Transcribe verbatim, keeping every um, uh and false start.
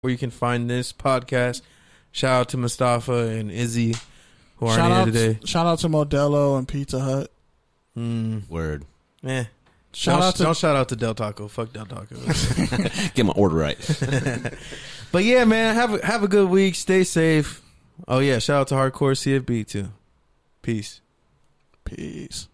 where you can find this podcast. Shout out to Mustafa and Izzy, who are shout in here today. To, shout out to Modelo and Pizza Hut. Mm. Word. Yeah. Shout don't, out to, don't shout out to Del Taco. Fuck Del Taco. Get my order right. But yeah, man, have a, have a good week. Stay safe. Oh yeah, shout out to Hardcore C F B too. Peace. Peace.